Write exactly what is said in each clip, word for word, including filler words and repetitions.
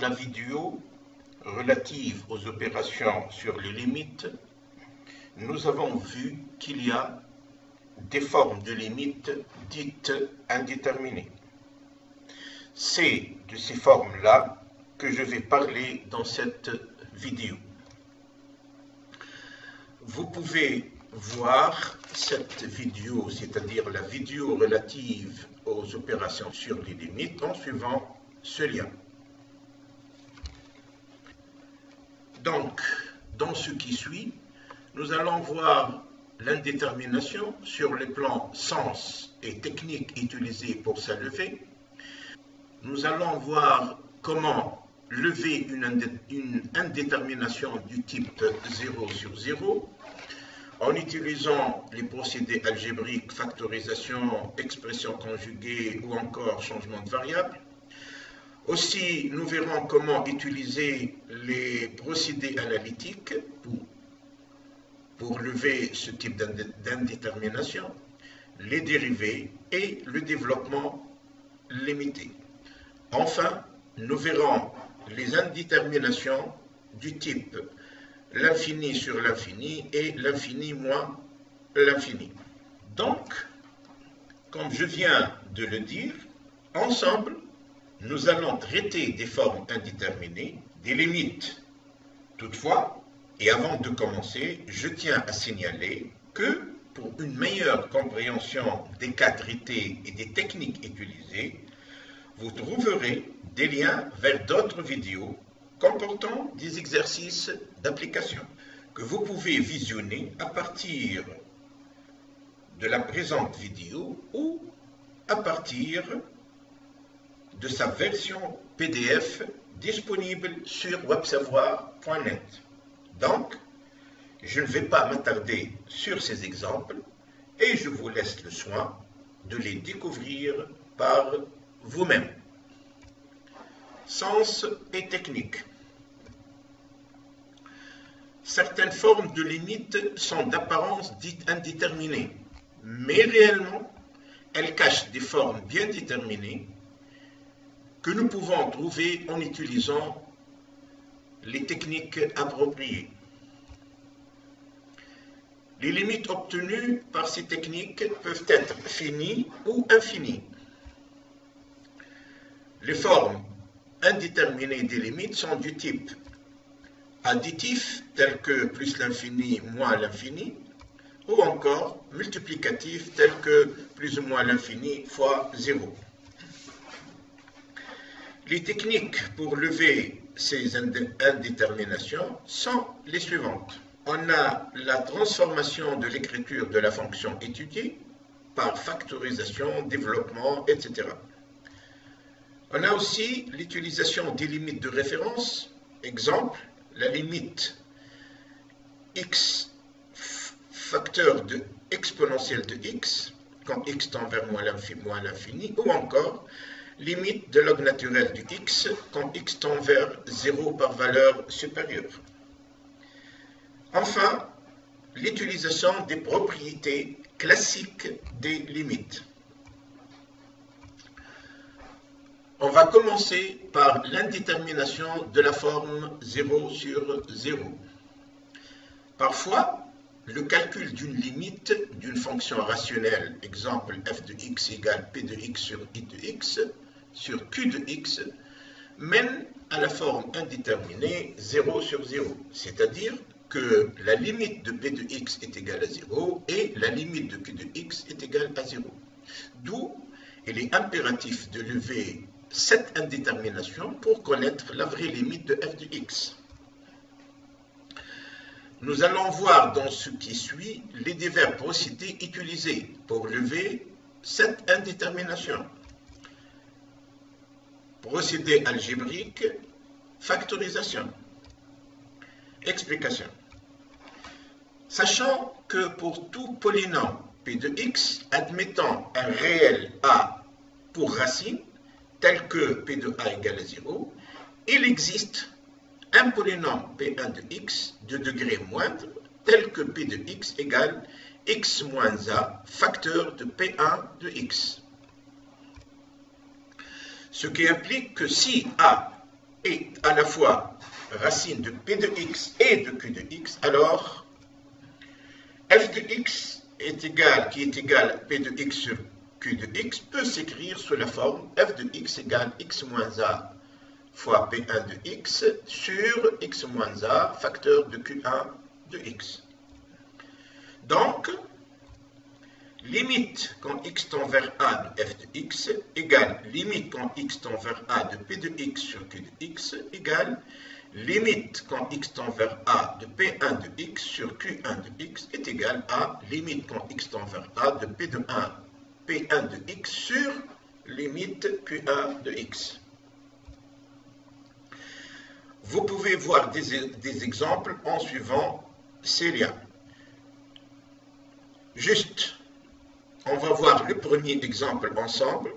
la vidéo relative aux opérations sur les limites, nous avons vu qu'il y a des formes de limites dites indéterminées. C'est de ces formes-là que je vais parler dans cette vidéo. Vous pouvez voir cette vidéo, c'est-à-dire la vidéo relative aux opérations sur les limites, en suivant ce lien. Donc, dans ce qui suit, nous allons voir l'indétermination sur les plans sens et technique utilisés pour sa levée. Nous allons voir comment lever une, indé une indétermination du type zéro sur zéro en utilisant les procédés algébriques, factorisation, expression conjuguée ou encore changement de variable. Aussi, nous verrons comment utiliser les procédés analytiques pour, pour lever ce type d'indétermination, les dérivés et le développement limité. Enfin, nous verrons les indéterminations du type l'infini sur l'infini et l'infini moins l'infini. Donc, comme je viens de le dire, ensemble, nous allons traiter des formes indéterminées, des limites. Toutefois, et avant de commencer, je tiens à signaler que, pour une meilleure compréhension des cas traités et des techniques utilisées, vous trouverez des liens vers d'autres vidéos comportant des exercices d'application que vous pouvez visionner à partir de la présente vidéo ou à partir de sa version P D F disponible sur web savoir point net. Donc, je ne vais pas m'attarder sur ces exemples et je vous laisse le soin de les découvrir par vous-même. Sens et technique. Certaines formes de limites sont d'apparence dite indéterminée, mais réellement, elles cachent des formes bien déterminées que nous pouvons trouver en utilisant les techniques appropriées. Les limites obtenues par ces techniques peuvent être finies ou infinies. Les formes indéterminées des limites sont du type additif, tel que plus l'infini, moins l'infini, ou encore multiplicatif, tel que plus ou moins l'infini fois zéro. Les techniques pour lever ces indéterminations sont les suivantes. On a la transformation de l'écriture de la fonction étudiée par factorisation, développement, et cetera. On a aussi l'utilisation des limites de référence. Exemple, la limite x facteur de exponentielle de x, quand x tend vers moins l'infini, ou encore limite de log naturel du x, quand x tend vers zéro par valeur supérieure. Enfin, l'utilisation des propriétés classiques des limites. On va commencer par l'indétermination de la forme zéro sur zéro. Parfois, le calcul d'une limite d'une fonction rationnelle, exemple f de x égale p de x sur i de x, sur q de x, mène à la forme indéterminée zéro sur zéro, c'est-à-dire que la limite de p de x est égale à zéro et la limite de q de x est égale à zéro. D'où, il est impératif de lever cette indétermination pour connaître la vraie limite de f de x. Nous allons voir dans ce qui suit les divers procédés utilisés pour lever cette indétermination. Procédés algébriques, factorisation, explication. Sachant que pour tout polynôme p de x admettant un réel a pour racine, tel que p de a égale à zéro, il existe un polynôme p un de x de degré moindre, tel que p de x égale x moins a, facteur de p un de x. Ce qui implique que si a est à la fois racine de P de x et de Q de x, alors f de x est égal, qui est égal à P de x sur Q de x, peut s'écrire sous la forme f de x égale x moins a fois P un de x sur x moins a facteur de Q un de x. Donc, limite quand x tend vers a de f de x égale limite quand x tend vers a de P de x sur Q de x égale limite quand x tend vers a de P un de x sur Q un de x est égal à limite quand x tend vers a de P de un, P un de x sur limite Q un de x. Vous pouvez voir des, des exemples en suivant ces liens. Juste, on va voir le premier exemple ensemble.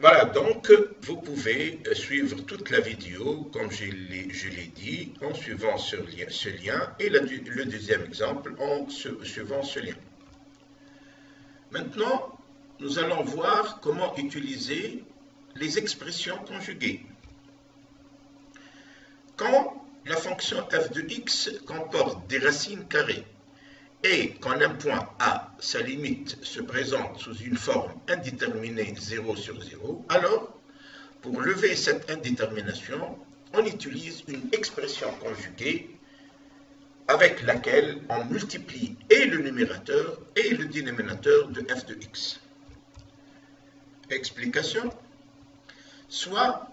Voilà, donc vous pouvez suivre toute la vidéo, comme je l'ai dit, en suivant ce lien, ce lien et la, le deuxième exemple en su, suivant ce lien. Maintenant, nous allons voir comment utiliser les expressions conjuguées. Quand la fonction f de x comporte des racines carrées et quand un point A, sa limite, se présente sous une forme indéterminée zéro sur zéro, alors, pour lever cette indétermination, on utilise une expression conjuguée avec laquelle on multiplie et le numérateur et le dénominateur de f de x. Explication. Soit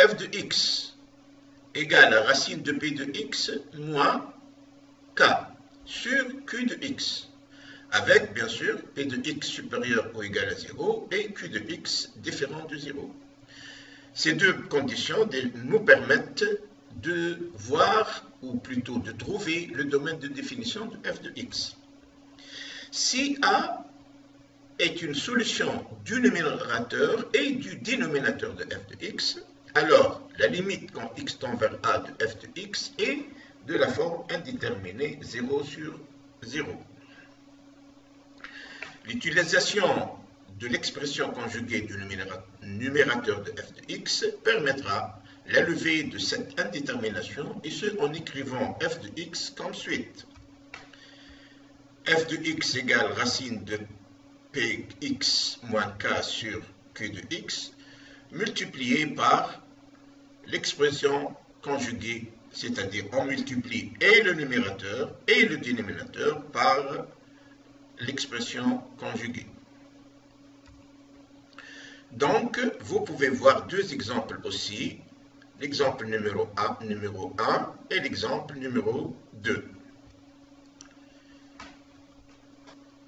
f de x égale à racine de p de x moins k sur Q de x, avec bien sûr P de x supérieur ou égal à zéro et Q de x différent de zéro. Ces deux conditions nous permettent de voir, ou plutôt de trouver, le domaine de définition de f de x. Si A est une solution du numérateur et du dénominateur de f de x, alors la limite quand x tend vers A de f de x est de la forme indéterminée zéro sur zéro. L'utilisation de l'expression conjuguée du numérateur de f de x permettra la levée de cette indétermination, et ce en écrivant f de x comme suite. F de x égale racine de px moins k sur q de x multiplié par l'expression conjuguée, c'est-à-dire on multiplie et le numérateur et le dénominateur par l'expression conjuguée. Donc, vous pouvez voir deux exemples aussi, l'exemple numéro un, numéro un et l'exemple numéro deux.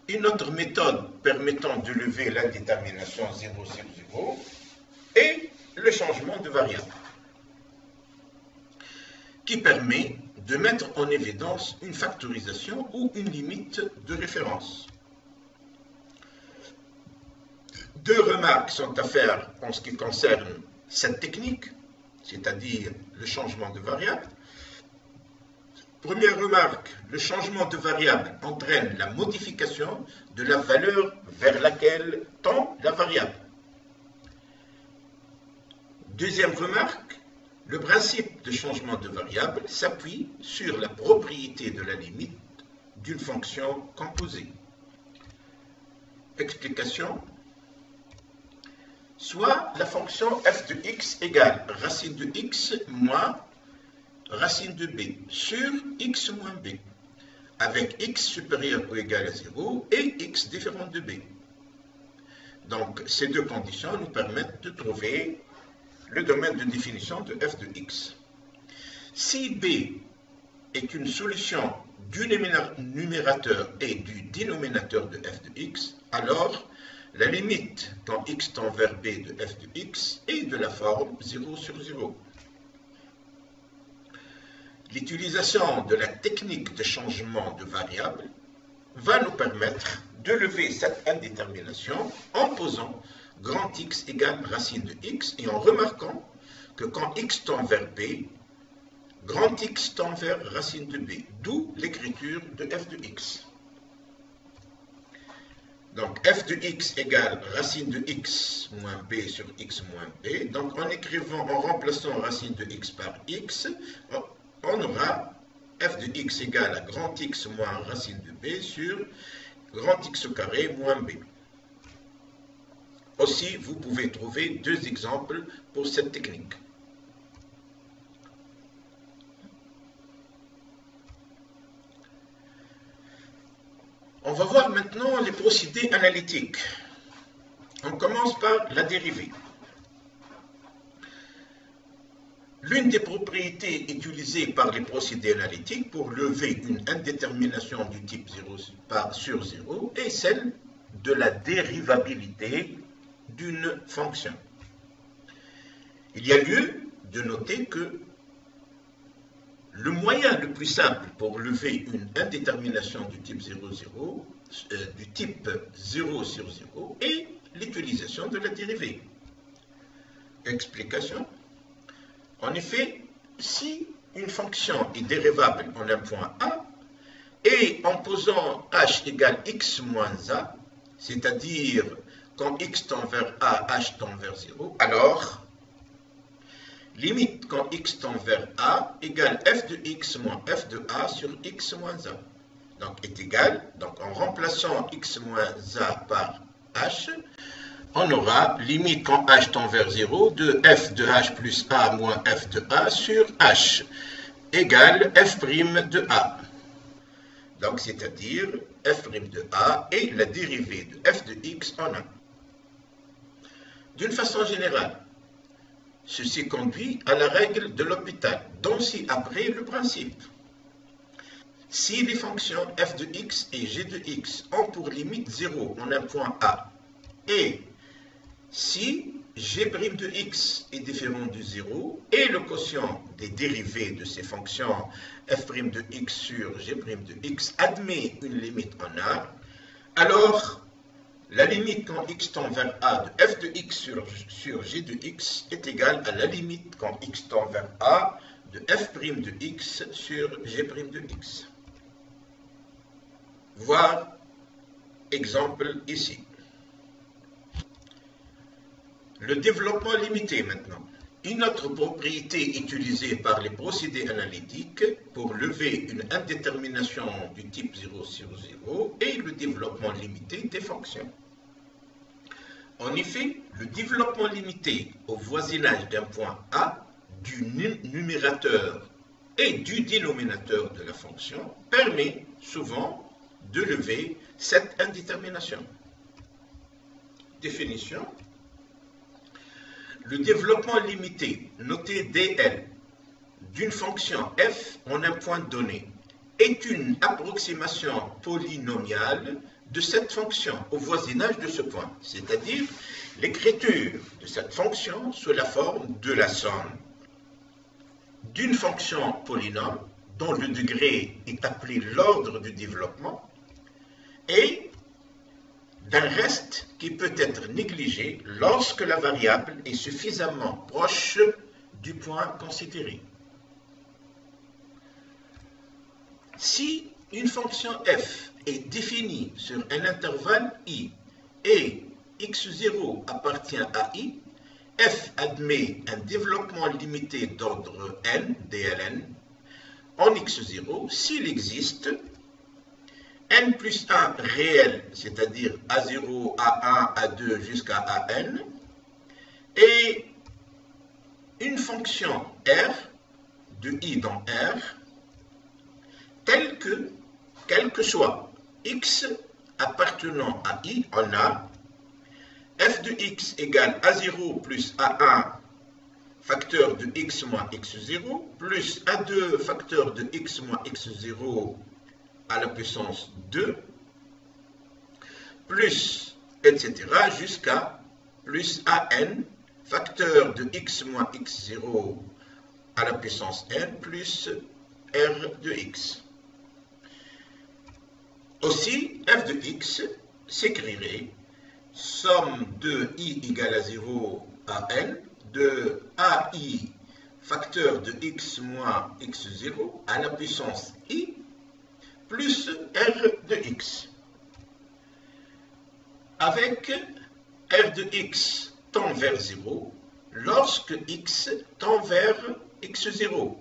Une autre méthode permettant de lever l'indétermination zéro sur zéro est le changement de variable, qui permet de mettre en évidence une factorisation ou une limite de référence. Deux remarques sont à faire en ce qui concerne cette technique, c'est-à-dire le changement de variable. Première remarque, le changement de variable entraîne la modification de la valeur vers laquelle tend la variable. Deuxième remarque, le principe de changement de variable s'appuie sur la propriété de la limite d'une fonction composée. Explication. Soit la fonction f de x égale racine de x moins racine de b sur x moins b. avec x supérieur ou égal à zéro et x différent de b. Donc, ces deux conditions nous permettent de trouver le domaine de définition de f de x. Si b est une solution du numérateur et du dénominateur de f de x, alors la limite quand x tend vers b de f de x est de la forme zéro sur zéro. L'utilisation de la technique de changement de variable va nous permettre de lever cette indétermination en posant grand X égale racine de X et en remarquant que quand X tend vers B, grand X tend vers racine de B, d'où l'écriture de f de X. Donc f de X égale racine de X moins B sur X moins B. Donc en écrivant, en remplaçant racine de X par X, on aura f de X égale à grand X moins racine de B sur grand X au carré moins B. Aussi, vous pouvez trouver deux exemples pour cette technique. On va voir maintenant les procédés analytiques. On commence par la dérivée. L'une des propriétés utilisées par les procédés analytiques pour lever une indétermination du type zéro sur zéro est celle de la dérivabilité d'une fonction. Il y a lieu de noter que le moyen le plus simple pour lever une indétermination du type zéro sur zéro est l'utilisation de la dérivée. Explication. En effet, si une fonction est dérivable en un point A, et en posant h égale x moins a, c'est-à-dire quand x tend vers a, h tend vers zéro, alors limite quand x tend vers a égale f de x moins f de a sur x moins a. Donc est égal, donc en remplaçant x moins a par h, on aura limite quand h tend vers zéro de f de h plus a moins f de a sur h égale f' de a. Donc c'est-à-dire f' de a est la dérivée de f de x en un. D'une façon générale, ceci conduit à la règle de L'Hôpital, dont c'est après le principe. Si les fonctions f de x et g de x ont pour limite zéro en un point A, et si g' de x est différent de zéro et le quotient des dérivés de ces fonctions f' de x sur g' de x admet une limite en A, alors la limite quand x tend vers A de f de x sur, sur g de x est égale à la limite quand x tend vers A de f' de x sur g' de x. Voir exemple ici. Le développement limité maintenant. Une autre propriété utilisée par les procédés analytiques pour lever une indétermination du type zéro sur zéro est le développement limité des fonctions. En effet, le développement limité au voisinage d'un point A du numérateur et du dénominateur de la fonction permet souvent de lever cette indétermination. Définition. Le développement limité, noté dl, d'une fonction f en un point donné, est une approximation polynomiale de cette fonction au voisinage de ce point, c'est-à-dire l'écriture de cette fonction sous la forme de la somme d'une fonction polynôme, dont le degré est appelé l'ordre du développement, et d'un reste qui peut être négligé lorsque la variable est suffisamment proche du point considéré. Si une fonction f est définie sur un intervalle i et x zéro appartient à i, f admet un développement limité d'ordre n, dln, en x zéro s'il existe n plus un réel, c'est-à-dire a zéro, a un, a deux jusqu'à a n, et une fonction r, de i dans r, telle que quel que soit x appartenant à i, on a f de x égale a zéro plus a un facteur de x moins x zéro plus a deux facteur de x moins x zéro à la puissance deux plus et cetera jusqu'à plus a n facteur de x moins x zéro à la puissance n plus r de x. Aussi, f de x s'écrirait somme de i égale à zéro à n de ai facteur de x moins x zéro à la puissance i plus r de x. Avec r de x tend vers zéro lorsque x tend vers x zéro,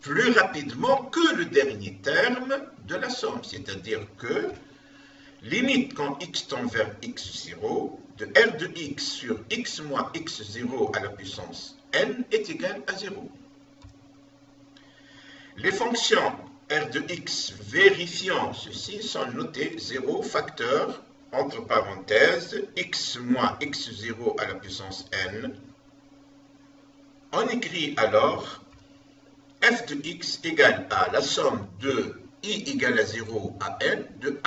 plus rapidement que le dernier terme de la somme, c'est-à-dire que limite quand x tend vers x zéro de r de x sur x moins x zéro à la puissance n est égal à zéro. Les fonctions r de x vérifiant ceci sont notées zéro facteur entre parenthèses x moins x zéro à la puissance n. On écrit alors f de x égale à la somme de i égale à zéro à n de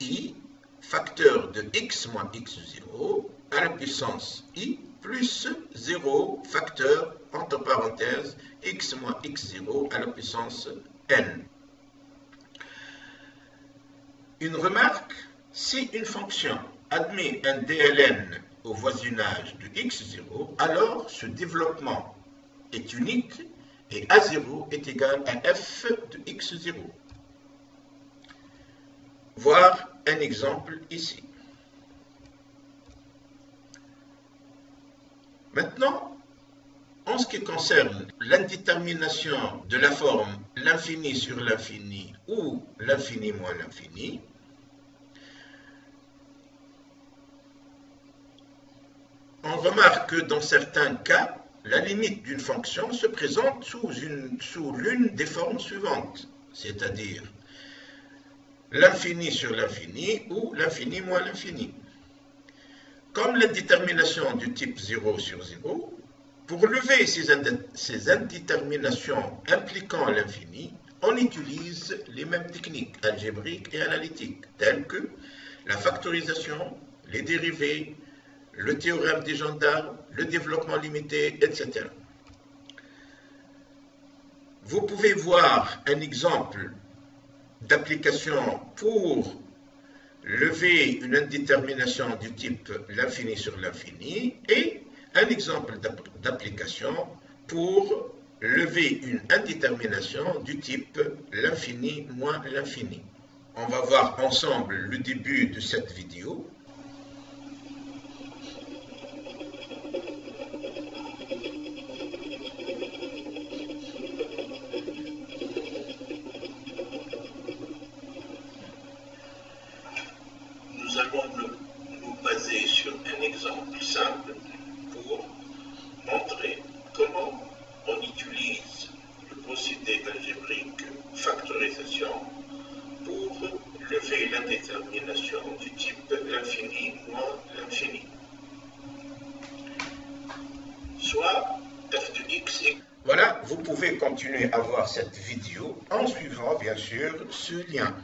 ai facteur de x moins x zéro à la puissance i plus zéro facteur entre parenthèses x moins x zéro à la puissance n. Une remarque, si une fonction admet un D L N au voisinage de x zéro, alors ce développement est unique et a zéro est égal à f de x zéro. Voir un exemple ici. Maintenant, en ce qui concerne l'indétermination de la forme l'infini sur l'infini ou l'infini moins l'infini, on remarque que dans certains cas, la limite d'une fonction se présente sous une, sous l'une des formes suivantes, c'est-à-dire l'infini sur l'infini ou l'infini moins l'infini. Comme la détermination du type zéro sur zéro, pour lever ces, ind- ces indéterminations impliquant l'infini, on utilise les mêmes techniques algébriques et analytiques, telles que la factorisation, les dérivées, le théorème des gendarmes, le développement limité, et cetera. Vous pouvez voir un exemple d'application pour lever une indétermination du type l'infini sur l'infini et un exemple d'application pour lever une indétermination du type l'infini moins l'infini. On va voir ensemble le début de cette vidéo. Voilà, vous pouvez continuer à voir cette vidéo en suivant bien sûr ce lien.